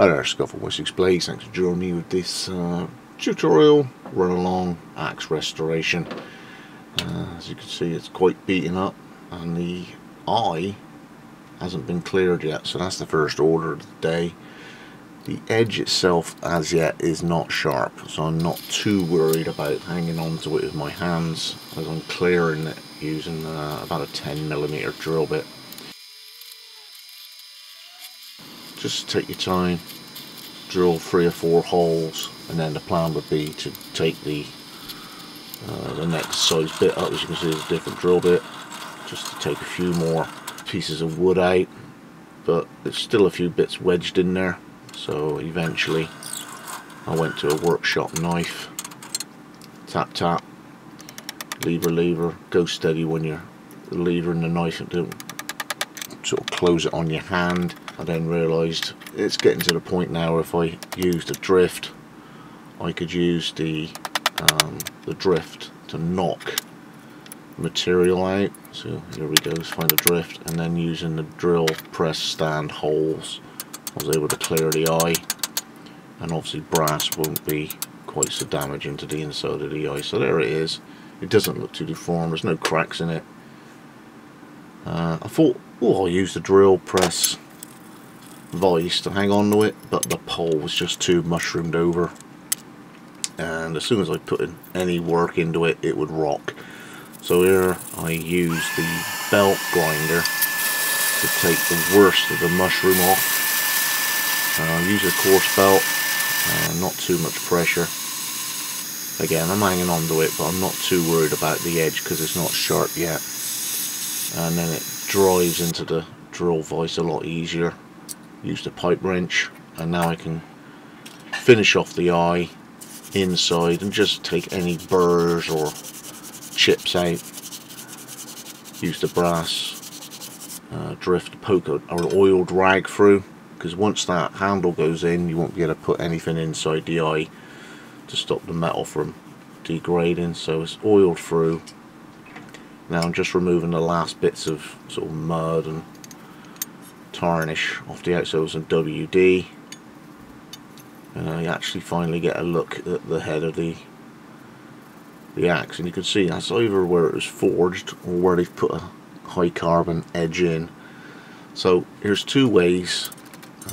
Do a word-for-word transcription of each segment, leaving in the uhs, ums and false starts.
Hi there, Scott from Wessex Blades. Thanks for joining me with this uh, tutorial run along axe restoration. Uh, as you can see, it's quite beaten up and the eye hasn't been cleared yet, so that's the first order of the day. The edge itself as yet is not sharp, so I'm not too worried about hanging on to it with my hands as I'm clearing it using uh, about a ten millimeter drill bit. Just take your time, drill three or four holes, and then the plan would be to take the uh, the next size bit up. As you can see, it's a different drill bit, just to take a few more pieces of wood out, but there's still a few bits wedged in there. So eventually I went to a workshop knife, tap tap, lever lever, go steady when you're levering the knife, and do sort of close it on your hand. I then realised it's getting to the point now where if I used a drift, I could use the um, the drift to knock material out. So here we go, let's find the drift, and then using the drill press stand holes, I was able to clear the eye, and obviously brass won't be quite so damaging to the inside of the eye. So there it is. It doesn't look too deformed. There's no cracks in it. Uh, I thought, oh, I'll use the drill press vice to hang on to it, but the pole was just too mushroomed over, and as soon as I put in any work into it, it would rock. So here I used the belt grinder to take the worst of the mushroom off. Uh, use a coarse belt, uh, not too much pressure. Again, I'm hanging on to it, but I'm not too worried about the edge because it's not sharp yet, and then it drives into the drill vice a lot easier. Used a pipe wrench, and now I can finish off the eye inside and just take any burrs or chips out. Used a brass uh, drift to poke an oiled rag through, because once that handle goes in, you won't be able to put anything inside the eye to stop the metal from degrading, so it's oiled through. Now I'm just removing the last bits of sort of mud and tarnish off the outside with some W D, and I actually finally get a look at the head of the the axe, and you can see that's either where it was forged or where they've put a high carbon edge in. So here's two ways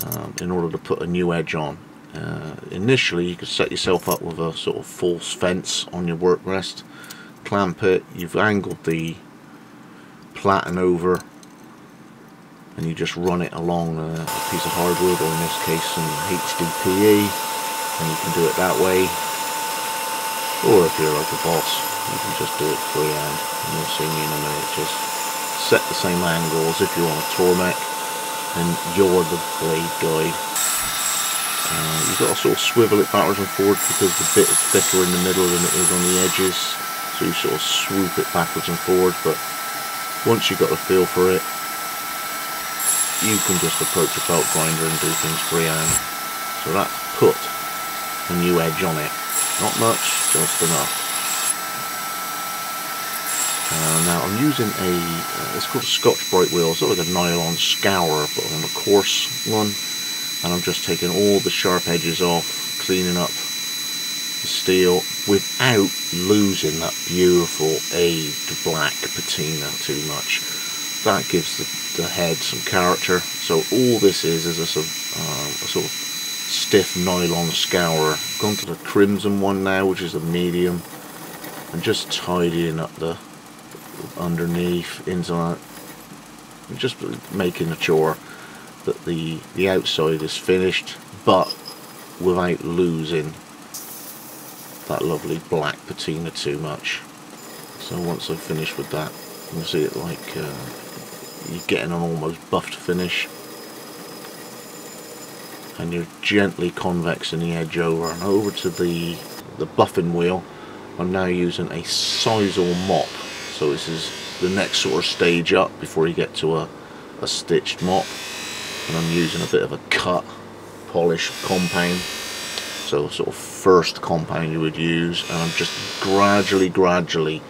um, in order to put a new edge on. Uh, initially you could set yourself up with a sort of false fence on your work rest, clamp it, you've angled the platen over, and you just run it along a piece of hardwood, or in this case some H D P E, and you can do it that way. Or if you're like a boss, you can just do it freehand, and you'll see me in a minute. Just set the same angle as if you're on a Tormek and you're the blade guide. Uh, you've got to sort of swivel it backwards and forwards because the bit is thicker in the middle than it is on the edges, so you sort of swoop it backwards and forwards. But once you've got a feel for it, you can just approach a belt grinder and do things freehand. So that put a new edge on it. Not much, just enough. Uh, now I'm using a, uh, it's called a Scotch Bright Wheel, it's like a nylon scour, but on a coarse one. And I'm just taking all the sharp edges off, cleaning up the steel without losing that beautiful aged black patina too much. That gives the, the head some character. So all this is is a sort, of, um, a sort of stiff nylon scour. I've gone to the crimson one now, which is the medium, and just tidying up the underneath, inside, just making sure that the the outside is finished, but without losing that lovely black patina too much. So once I've finished with that, you can see it like. Uh, You're getting an almost buffed finish, and you're gently convexing the edge over. And over to the the buffing wheel, I'm now using a sisal mop. So this is the next sort of stage up before you get to a, a stitched mop, and I'm using a bit of a cut polish compound. So sort of first compound you would use, and I'm just gradually, gradually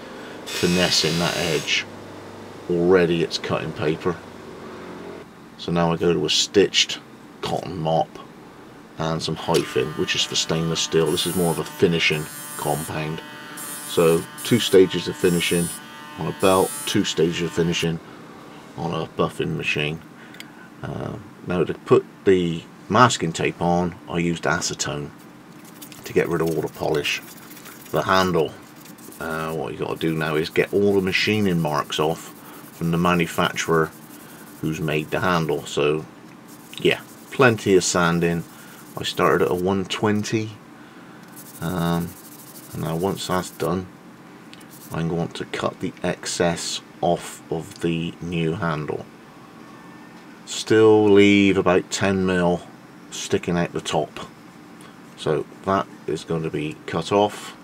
finessing that edge. Already it's cutting paper. So now I go to a stitched cotton mop, and some hyphen, which is for stainless steel. This is more of a finishing compound. So two stages of finishing on a belt, two stages of finishing on a buffing machine. Uh, now to put the masking tape on, I used acetone to get rid of all the polish. The handle, uh, what you got to do now is get all the machining marks off from the manufacturer who's made the handle. So yeah, plenty of sanding. I started at a one twenty, um, and now once that's done, I'm going to cut the excess off of the new handle. Still leave about ten mil sticking out the top, so that is going to be cut off,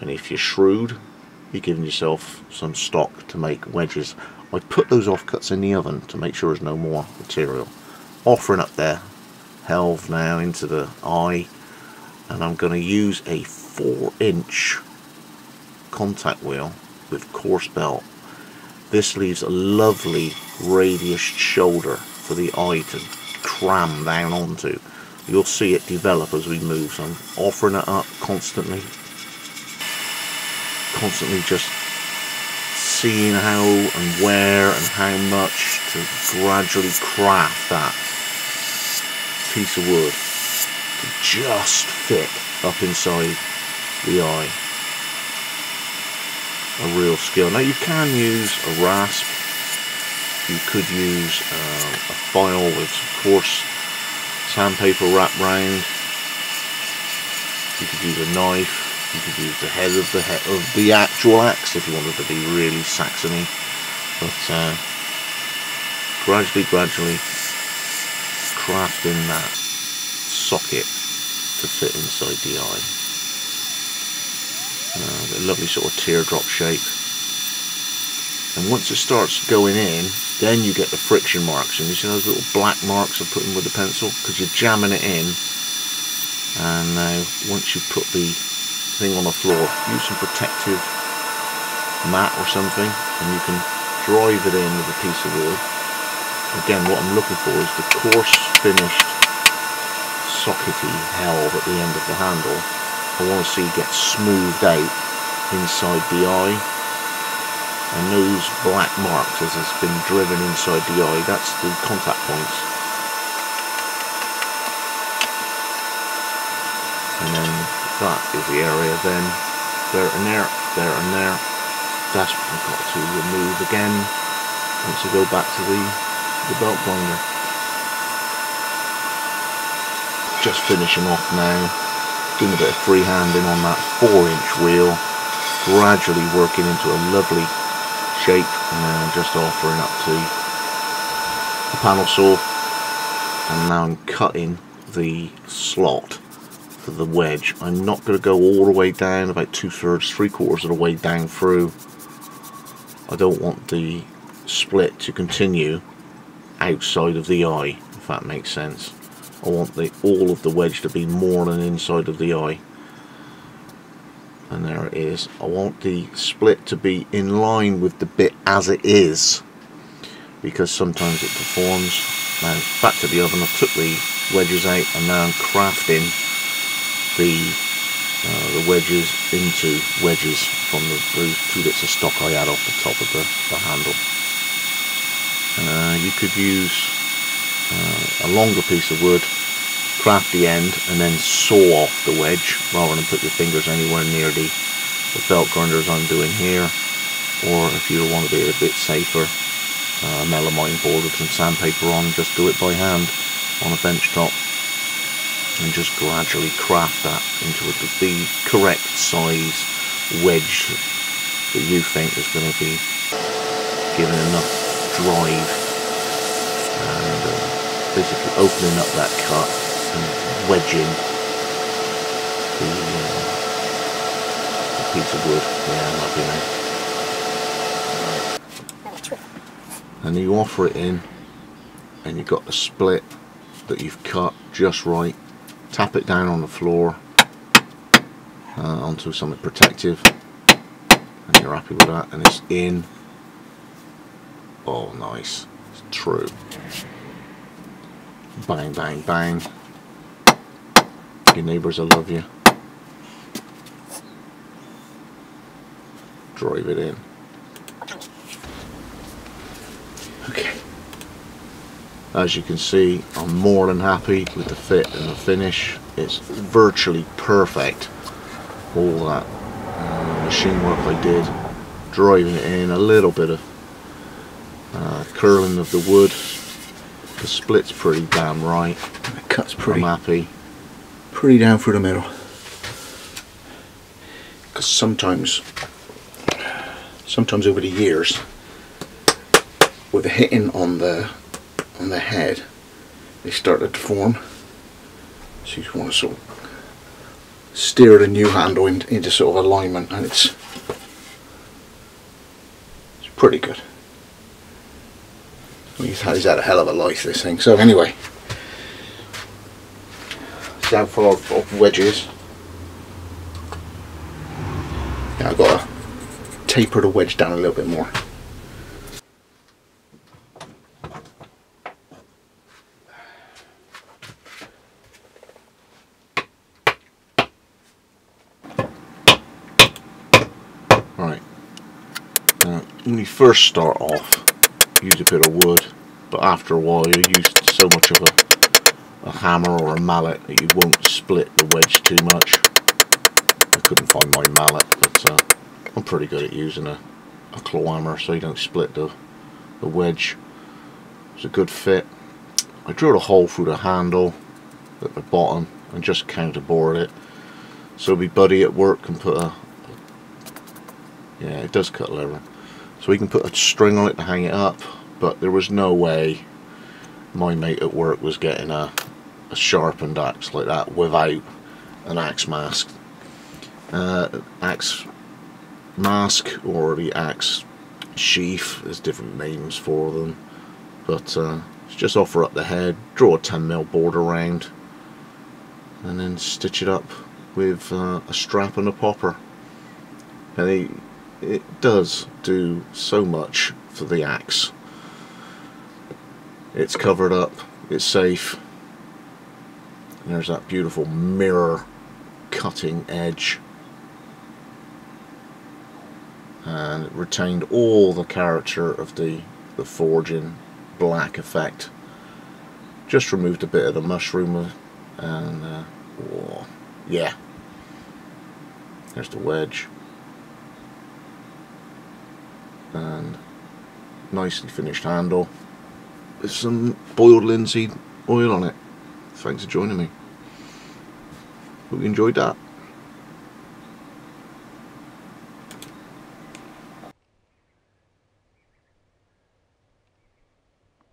and if you're shrewd, you're giving yourself some stock to make wedges. I put those offcuts in the oven to make sure there's no more material offering up there. Helve now into the eye, and I'm going to use a four inch contact wheel with coarse belt. This leaves a lovely radius shoulder for the eye to cram down onto. You'll see it develop as we move, so I'm offering it up constantly, constantly just seeing how and where and how much to gradually craft that piece of wood to just fit up inside the eye. A real skill. Now you can use a rasp, you could use uh, a file with coarse sandpaper wrapped round, you could use a knife, you could use the head of the head of the actual axe if you wanted to be really Saxony. But uh, gradually gradually crafting that socket to fit inside the eye. Uh, a lovely sort of teardrop shape, and once it starts going in, then you get the friction marks, and you see those little black marks I put in with the pencil because you're jamming it in. And now once you put the thing on the floor, use some protective mat or something, and you can drive it in with a piece of wood. Again, what I'm looking for is the coarse finished sockety helve at the end of the handle. I want to see it get smoothed out inside the eye, and those black marks as it's been driven inside the eye, that's the contact points. And then that is the area then, there and there, there and there. That's what I've got to remove again once I go back to the, the belt binder. Just finishing off now, doing a bit of freehanding on that four inch wheel, gradually working into a lovely shape, and then I'm just offering up to a panel saw, and now I'm cutting the slot for the wedge. I'm not going to go all the way down, about two thirds, three quarters of the way down through. I don't want the split to continue outside of the eye, if that makes sense. I want the all of the wedge to be more than inside of the eye. And there it is. I want the split to be in line with the bit as it is, because sometimes it deforms. Now back to the oven, I took the wedges out, and now I'm crafting the, uh, the wedges into wedges from the, those two bits of stock I had off the top of the, the handle. Uh, you could use uh, a longer piece of wood, craft the end, and then saw off the wedge rather than put your fingers anywhere near the, the belt grinder as I'm doing here. Or if you want to be a bit safer, uh, a melamine board with some sandpaper on, just do it by hand on a bench top, and just gradually craft that into a, the correct size wedge that you think is going to be given enough drive, and uh, basically opening up that cut and wedging the, uh, the piece of wood. Yeah, might be nice. And you offer it in, and you've got the split that you've cut just right. Tap it down on the floor uh, onto something protective, and you're happy with that, and it's in. Oh nice, it's true. Bang, bang, bang. your neighbours, I love you. Drive it in. Okay. As you can see, I'm more than happy with the fit and the finish. It's virtually perfect. All that uh, machine work I did, driving it in, a little bit of uh, curling of the wood. The split's pretty damn right. It cuts pretty. I'm happy. Pretty down through the middle. Because sometimes, sometimes over the years, with the hitting on the on the head, they start to deform. So you just want to sort of steer the new handle in, into sort of alignment, and it's it's pretty good. He's had a hell of a life, this thing. So anyway, down for our wedges. Now I've got to taper the wedge down a little bit more. Right. Now, when you first start off, use a bit of wood, but after a while you use so much of a, a hammer or a mallet that you won't split the wedge too much. I couldn't find my mallet, but uh, I'm pretty good at using a, a claw hammer, so you don't split the, the wedge. It's a good fit. I drilled a hole through the handle at the bottom and just counterbored it, so my buddy at work can put a, yeah, it does cut leather. So we can put a string on it to hang it up, but there was no way my mate at work was getting a, a sharpened axe like that without an axe mask, uh, axe mask or the axe sheath. There's different names for them, but uh, just offer up the head, draw a ten mil board around, and then stitch it up with uh, a strap and a popper. And they, it does do so much for the axe. It's covered up, it's safe, and there's that beautiful mirror cutting edge, and it retained all the character of the, the forging black effect. Just removed a bit of the mushroom, and uh, oh, yeah, there's the wedge. And nicely finished handle with some boiled linseed oil on it. Thanks for joining me. Hope you enjoyed that.